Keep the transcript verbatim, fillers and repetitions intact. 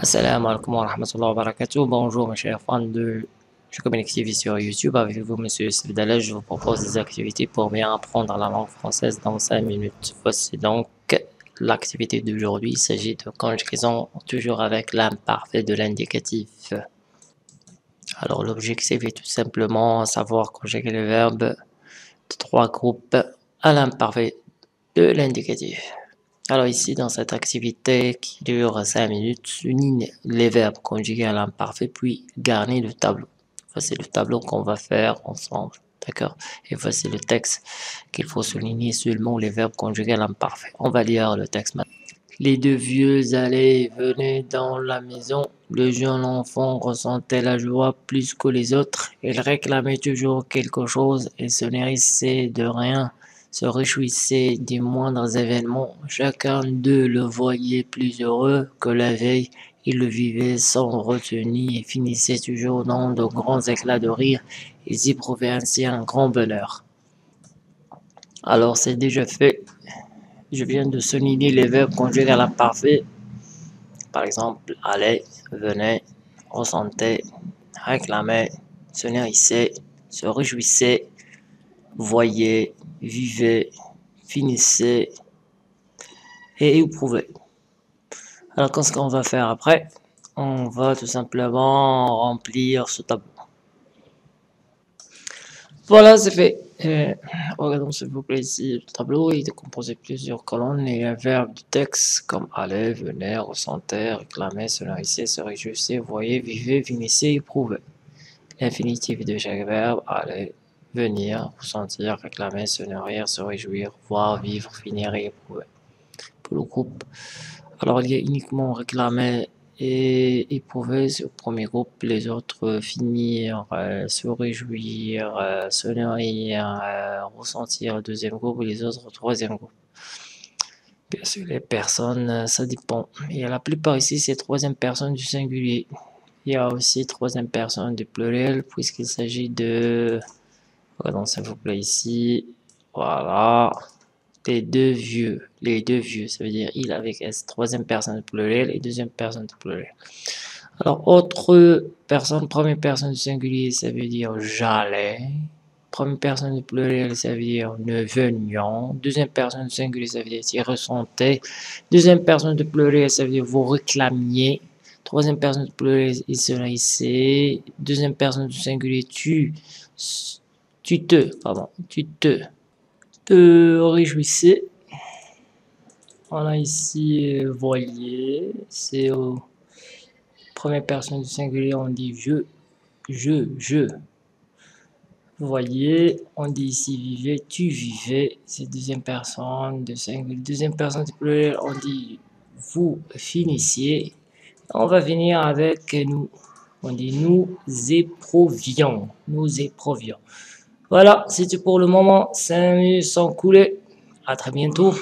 Assalamu alaikum wa rahmatullahi wa barakatuh. Bonjour mes chers fans de Je Communique T V sur YouTube. Avec vous, monsieur Youssef Dalal, je vous propose des activités pour bien apprendre la langue française dans cinq minutes. Voici donc l'activité d'aujourd'hui. Il s'agit de conjugaison toujours avec l'imparfait de l'indicatif. Alors l'objectif est tout simplement savoir conjuguer le verbe de trois groupes à l'imparfait de l'indicatif. Alors ici, dans cette activité qui dure cinq minutes, unis les verbes conjugués à l'imparfait, puis garnis le tableau. Voici le tableau qu'on va faire ensemble, d'accord? Et voici le texte qu'il faut souligner seulement les verbes conjugués à l'imparfait. On va lire le texte maintenant. Les deux vieux allaient et venaient dans la maison. Le jeune enfant ressentait la joie plus que les autres. Il réclamait toujours quelque chose et se nourrissait de rien. Se réjouissait des moindres événements. Chacun d'eux le voyait plus heureux que la veille. Il le vivait sans retenue et finissait toujours dans de grands éclats de rire. Ils y prouvaient ainsi un grand bonheur. Alors c'est déjà fait. Je viens de souligner les verbes conjugués à l'imparfait. Par exemple, allait, venait, ressentait, réclamait, se nourrissait, se réjouissait, voyait, vivait, finissait et éprouvait. Alors qu'est-ce qu'on va faire après? On va tout simplement remplir ce tableau. Voilà, c'est fait. Et regardons s'il vous plaît ici le tableau. Il est composé de plusieurs colonnes et un verbe du texte comme allait, venait, ressentait, réclamait, se nourrissait, se réjouissait, voyait, vivait, finissait, éprouvait. L'infinitif de chaque verbe allait, venir, ressentir, réclamer, se nourrir, se réjouir, voir, vivre, finir et éprouver. Pour le groupe, alors il y a uniquement réclamer et éprouver sur le premier groupe, les autres finir, euh, se réjouir, euh, se nourrir, euh, ressentir, deuxième groupe, les autres troisième groupe. Bien sûr, les personnes, ça dépend. Et la plupart ici, c'est troisième personne du singulier. Il y a aussi troisième personne du pluriel, puisqu'il s'agit de... Regardons s'il vous plaît ici, voilà, les deux vieux, les deux vieux, ça veut dire il avec S, troisième personne du pluriel et deuxième personne du pluriel. Alors, autre personne, première personne du singulier, ça veut dire j'allais, première personne du pluriel, ça veut dire nous venions, deuxième personne du singulier, ça veut dire il ressentait, deuxième personne du pluriel, ça veut dire vous réclamiez, troisième personne du pluriel, il se nourrissait, deuxième personne du singulier, tu... Tu te, pardon, tu te, te réjouissais. Voilà ici, voyez, c'est au première personne du singulier, on dit je, je, je. Voyez, on dit ici vivait, tu vivais, c'est deuxième personne du singulier. Deuxième personne du pluriel, on dit vous finissiez. On va finir avec nous, on dit nous éprouvions, nous éprouvions. Voilà, c'est tout pour le moment. cinq minutes sont coulées. À très bientôt.